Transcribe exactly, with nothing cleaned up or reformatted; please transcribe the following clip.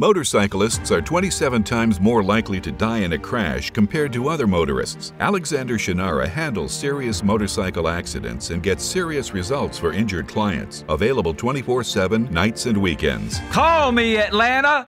Motorcyclists are twenty-seven times more likely to die in a crash compared to other motorists. Alexander Shunnarah handles serious motorcycle accidents and gets serious results for injured clients. Available twenty-four seven, nights and weekends. Call me, Atlanta!